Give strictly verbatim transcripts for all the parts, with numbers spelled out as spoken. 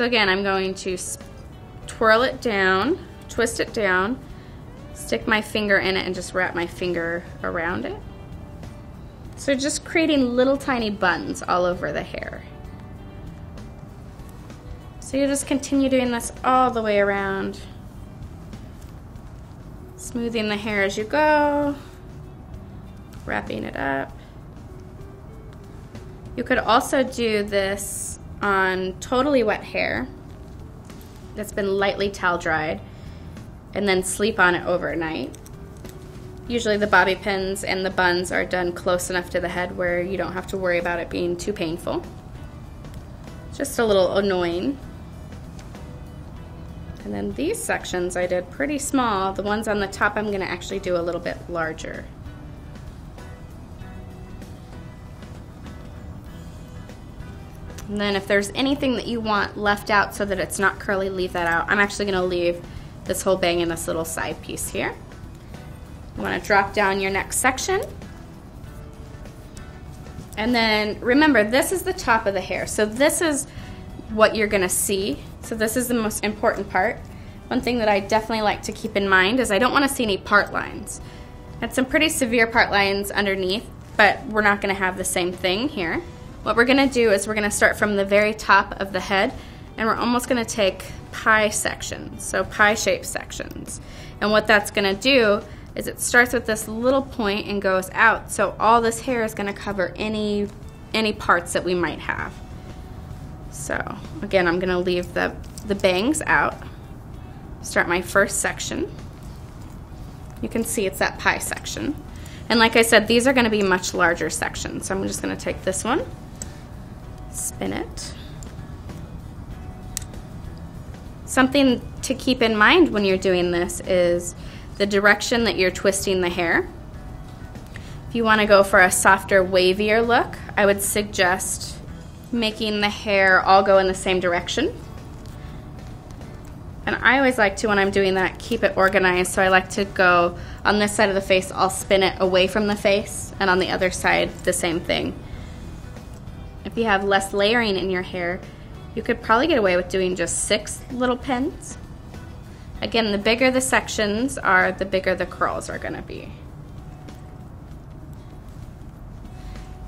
So again, I'm going to twirl it down, twist it down, stick my finger in it, and just wrap my finger around it. So just creating little tiny buns all over the hair. So you just continue doing this all the way around, smoothing the hair as you go, wrapping it up. You could also do this on totally wet hair that's been lightly towel dried and then sleep on it overnight. Usually the bobby pins and the buns are done close enough to the head where you don't have to worry about it being too painful. Just a little annoying. And then these sections I did pretty small. The ones on the top I'm going to actually do a little bit larger. And then if there's anything that you want left out so that it's not curly, leave that out. I'm actually going to leave this whole bang in this little side piece here. You want to drop down your next section. And then remember, this is the top of the hair. So this is what you're going to see. So this is the most important part. One thing that I definitely like to keep in mind is I don't want to see any part lines. I had some pretty severe part lines underneath, but we're not going to have the same thing here. What we're going to do is we're going to start from the very top of the head, and we're almost going to take pie sections, so pie-shaped sections. And what that's going to do is it starts with this little point and goes out, so all this hair is going to cover any, any parts that we might have. So again, I'm going to leave the, the bangs out, start my first section. You can see it's that pie section. And like I said, these are going to be much larger sections. So I'm just going to take this one, spin it. Something to keep in mind when you're doing this is the direction that you're twisting the hair. If you want to go for a softer, wavier look, I would suggest making the hair all go in the same direction. And I always like to, when I'm doing that, keep it organized, so I like to go on this side of the face, I'll spin it away from the face, and on the other side, the same thing. If you have less layering in your hair, you could probably get away with doing just six little pins. Again, the bigger the sections are, the bigger the curls are going to be.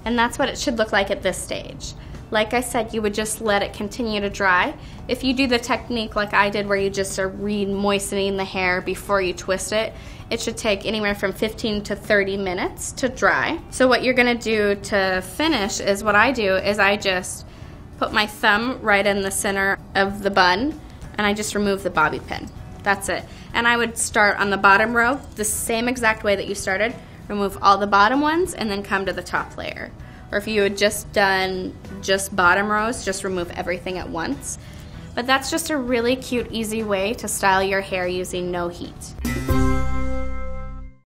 And that's what it should look like at this stage. Like I said, you would just let it continue to dry. If you do the technique like I did where you just are re-moistening the hair before you twist it, it should take anywhere from fifteen to thirty minutes to dry. So what you're gonna do to finish is what I do is I just put my thumb right in the center of the bun and I just remove the bobby pin. That's it. And I would start on the bottom row the same exact way that you started. Remove all the bottom ones and then come to the top layer. Or if you had just done just bottom rows, just remove everything at once. But that's just a really cute, easy way to style your hair using no heat.